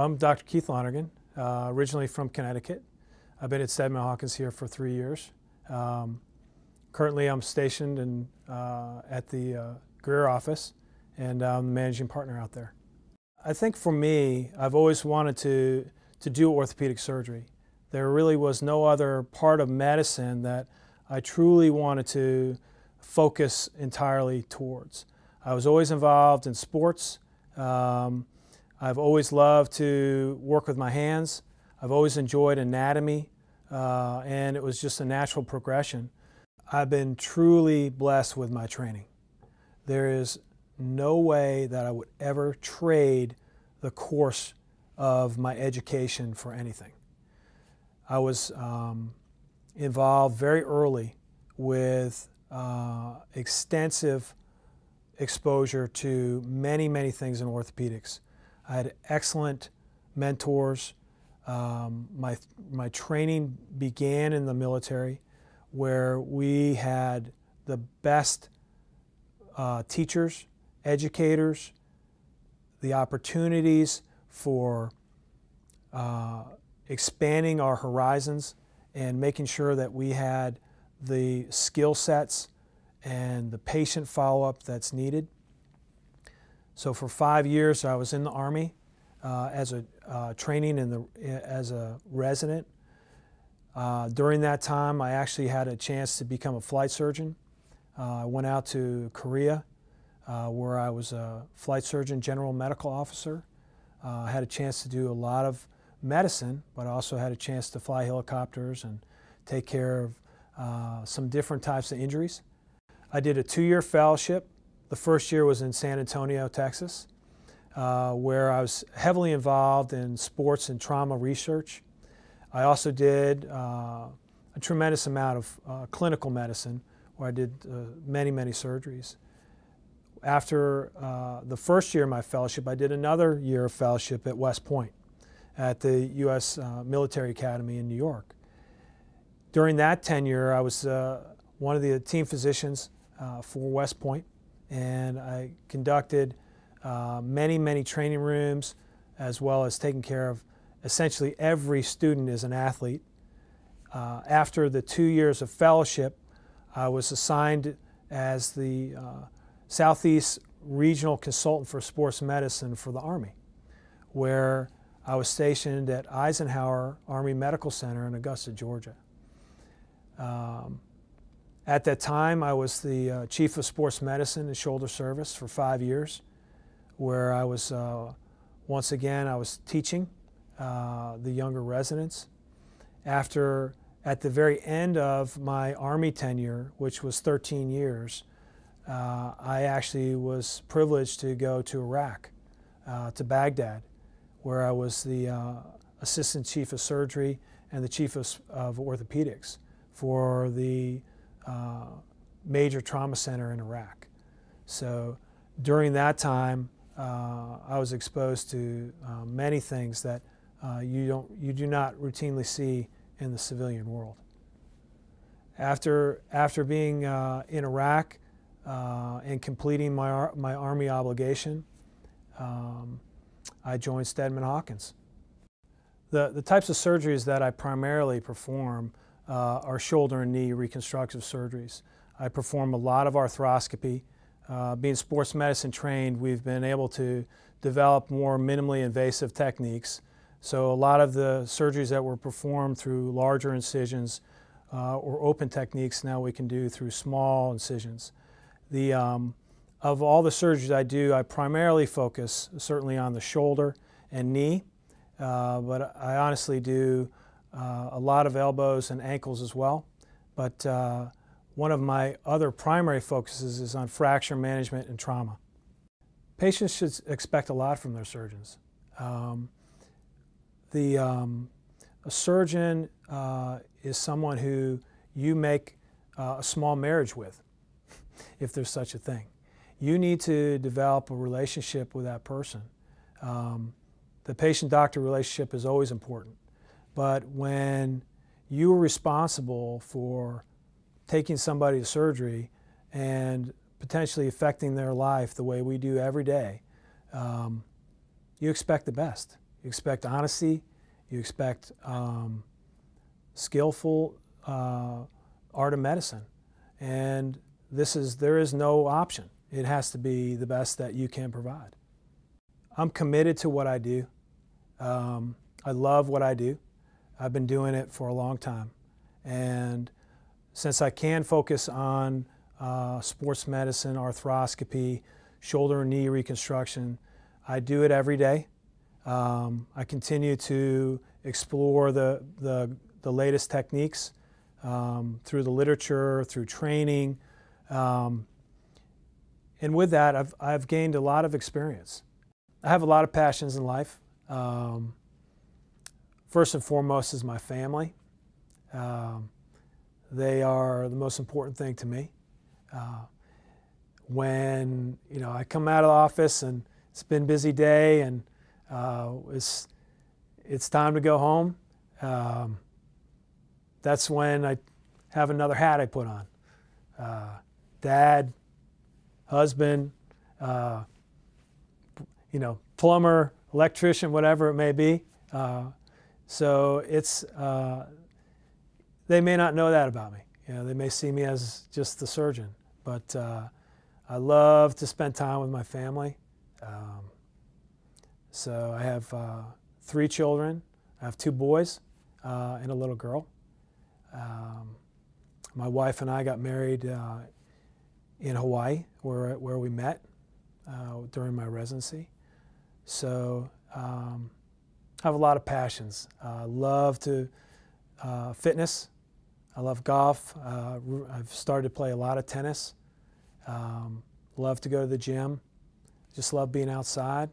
I'm Dr. Keith Lonergan, originally from Connecticut. I've been at Steadman Hawkins here for 3 years. Currently, I'm stationed in, at the Greer office, and I'm the managing partner out there. I think for me, I've always wanted to do orthopedic surgery. There really was no other part of medicine that I truly wanted to focus entirely towards. I was always involved in sports. I've always loved to work with my hands. I've always enjoyed anatomy, and it was just a natural progression. I've been truly blessed with my training. There is no way that I would ever trade the course of my education for anything. I was involved very early with extensive exposure to many things in orthopedics. I had excellent mentors. My training began in the military, where we had the best teachers, educators, the opportunities for expanding our horizons and making sure that we had the skill sets and the patient follow-up that's needed. So for 5 years I was in the Army as a training as a resident. During that time I actually had a chance to become a flight surgeon. I went out to Korea where I was a flight surgeon, general medical officer. I had a chance to do a lot of medicine, but also had a chance to fly helicopters and take care of some different types of injuries. I did a 2-year fellowship. The first year was in San Antonio, Texas, where I was heavily involved in sports and trauma research. I also did a tremendous amount of clinical medicine, where I did many surgeries. After the first year of my fellowship, I did another year of fellowship at West Point at the U.S. Military Academy in New York. During that tenure, I was one of the team physicians for West Point, and I conducted many training rooms, as well as taking care of essentially every student as an athlete. After the 2 years of fellowship, I was assigned as the Southeast Regional Consultant for Sports Medicine for the Army, where I was stationed at Eisenhower Army Medical Center in Augusta, Georgia. At that time, I was the Chief of Sports Medicine and Shoulder Service for 5 years, where I was, once again, I was teaching the younger residents. After, at the very end of my Army tenure, which was 13 years, I actually was privileged to go to Iraq, to Baghdad, where I was the Assistant Chief of Surgery and the Chief of Orthopedics for the major trauma center in Iraq. So during that time, I was exposed to many things that you do not routinely see in the civilian world. After being in Iraq, and completing my Army obligation, I joined Steadman Hawkins. The types of surgeries that I primarily perform are shoulder and knee reconstructive surgeries. I perform a lot of arthroscopy. Being sports medicine trained, we've been able to develop more minimally invasive techniques. So a lot of the surgeries that were performed through larger incisions or open techniques, now we can do through small incisions. Of all the surgeries I do, I primarily focus certainly on the shoulder and knee, but I honestly do a lot of elbows and ankles as well. But one of my other primary focuses is on fracture management and trauma. Patients should expect a lot from their surgeons. A surgeon is someone who you make a small marriage with, if there's such a thing. You need to develop a relationship with that person. The patient-doctor relationship is always important, but when you are responsible for taking somebody to surgery and potentially affecting their life the way we do every day, you expect the best. You expect honesty. You expect skillful art of medicine. And this is, there is no option. It has to be the best that you can provide. I'm committed to what I do. I love what I do. I've been doing it for a long time. And since I can focus on sports medicine, arthroscopy, shoulder and knee reconstruction, I do it every day. I continue to explore the latest techniques through the literature, through training. And with that, I've gained a lot of experience. I have a lot of passions in life. First and foremost is my family. They are the most important thing to me. When I come out of the office and it's been a busy day and it's time to go home, that's when I have another hat I put on. Dad, husband, plumber, electrician, whatever it may be. So it's, they may not know that about me. They may see me as just the surgeon, but I love to spend time with my family. So I have 3 children. I have 2 boys and a little girl. My wife and I got married in Hawaii, where we met during my residency. So I have a lot of passions. I love to fitness. I love golf. I've started to play a lot of tennis. Love to go to the gym. Just love being outside.